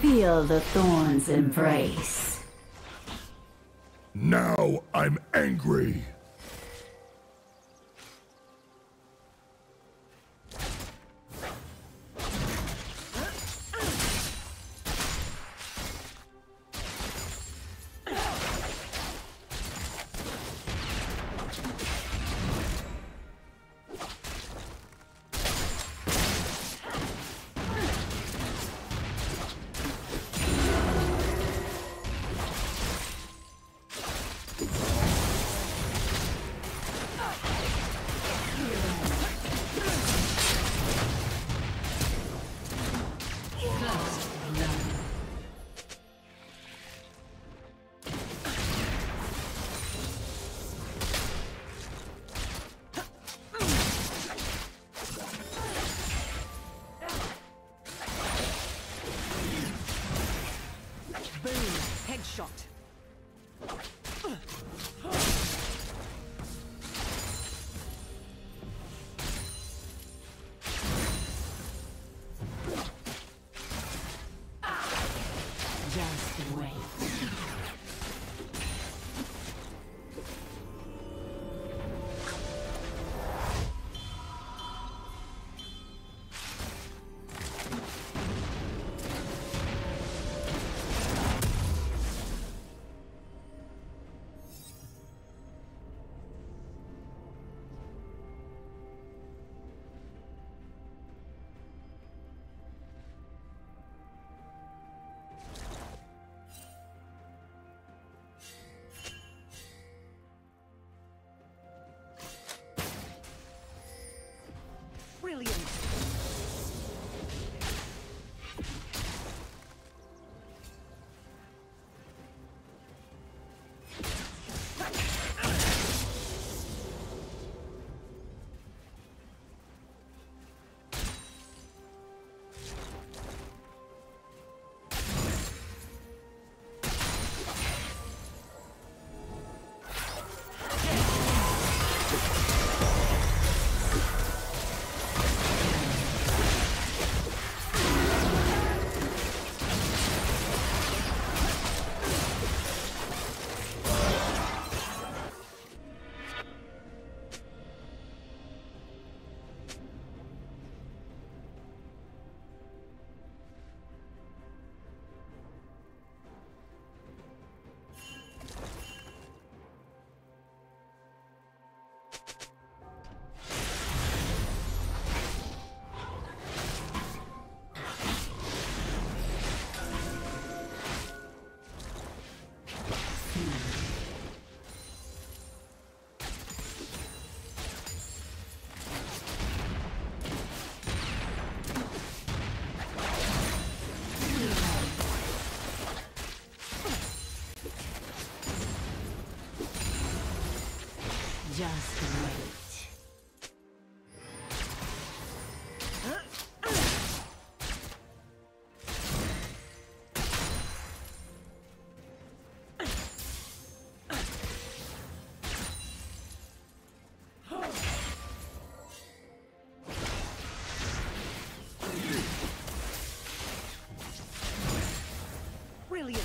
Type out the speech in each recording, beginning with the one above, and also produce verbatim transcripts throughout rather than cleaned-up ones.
Feel the thorns embrace. Now I'm angry. Just wait. Brilliant.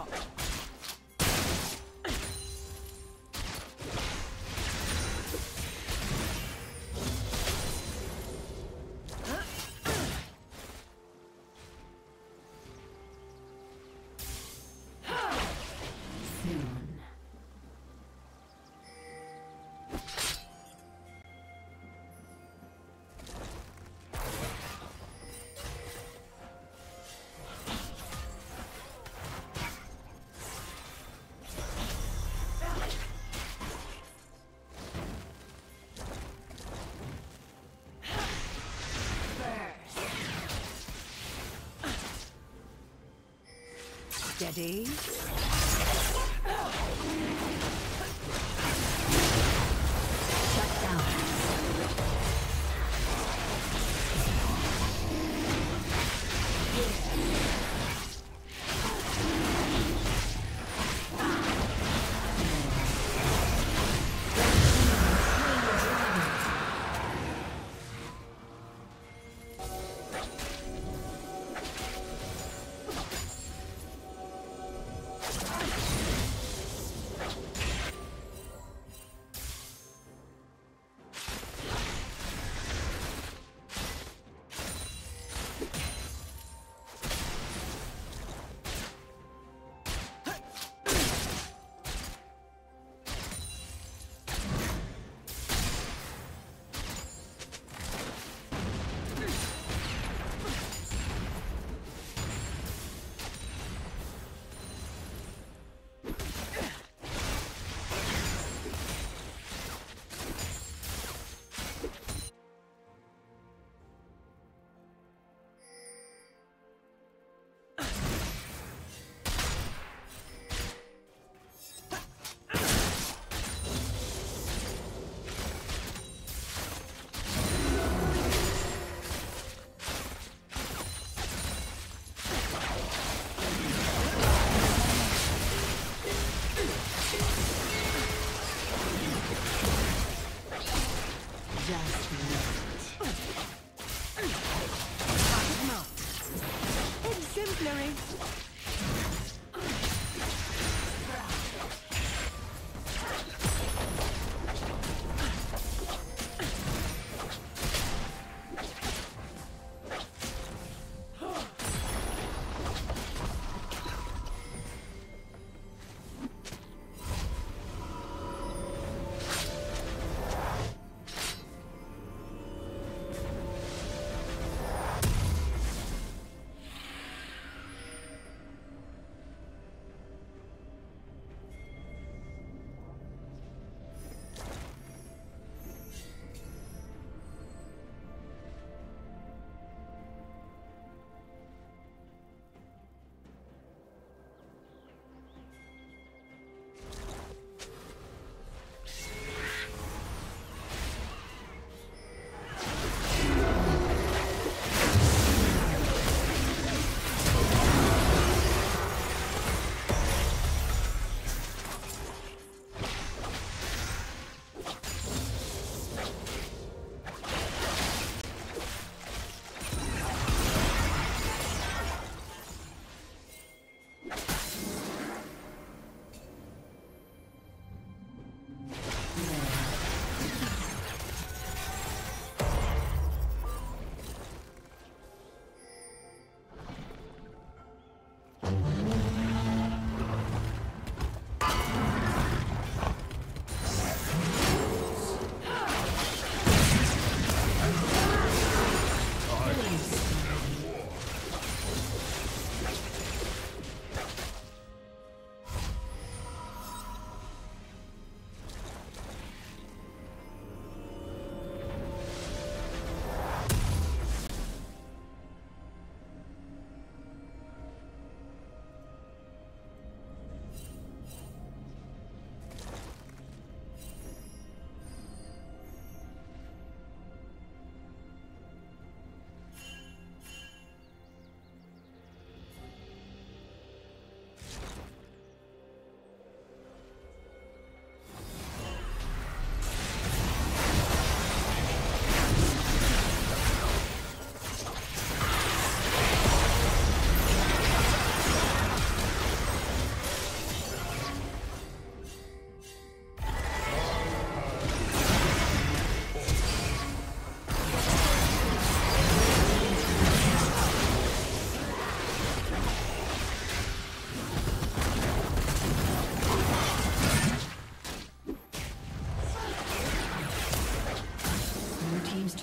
shot. Steady. Shut down.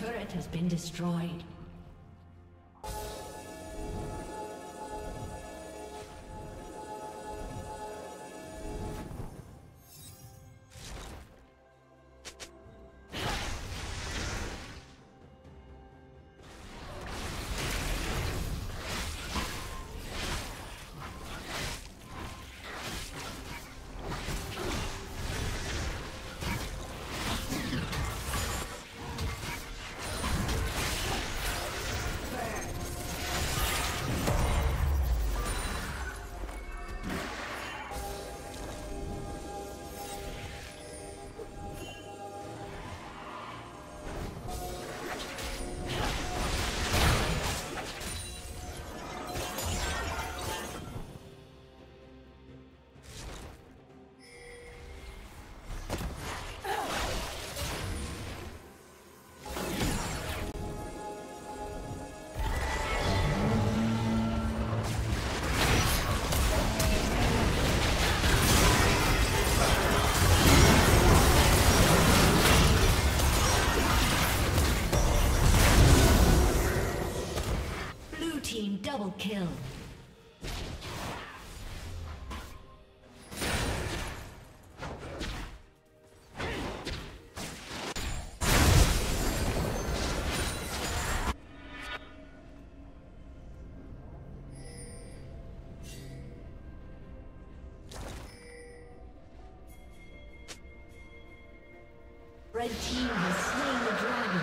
turret has been destroyed. Double kill. Red team has slain the dragon.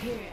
Three.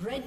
Red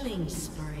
Killing spree.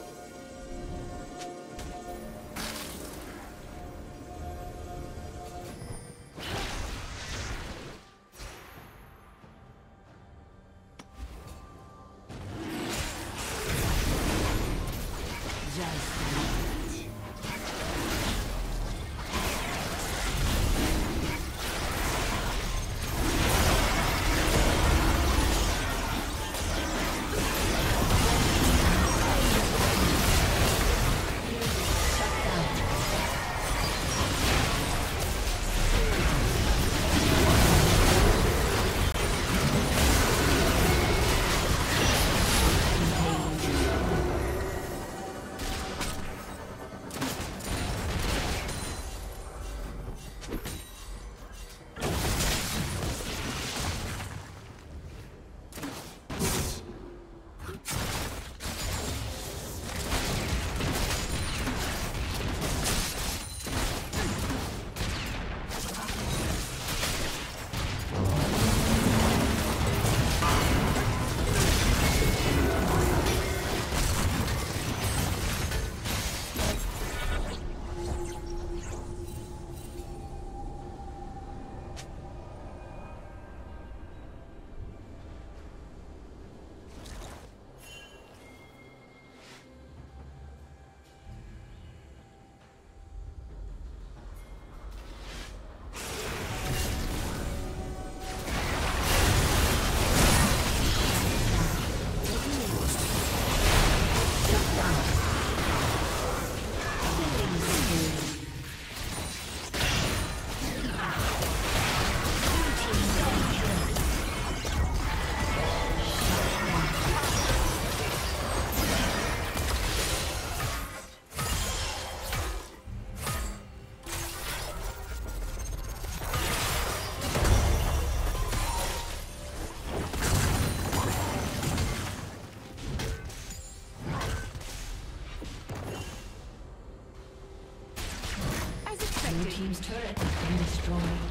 Team's turret has been destroyed.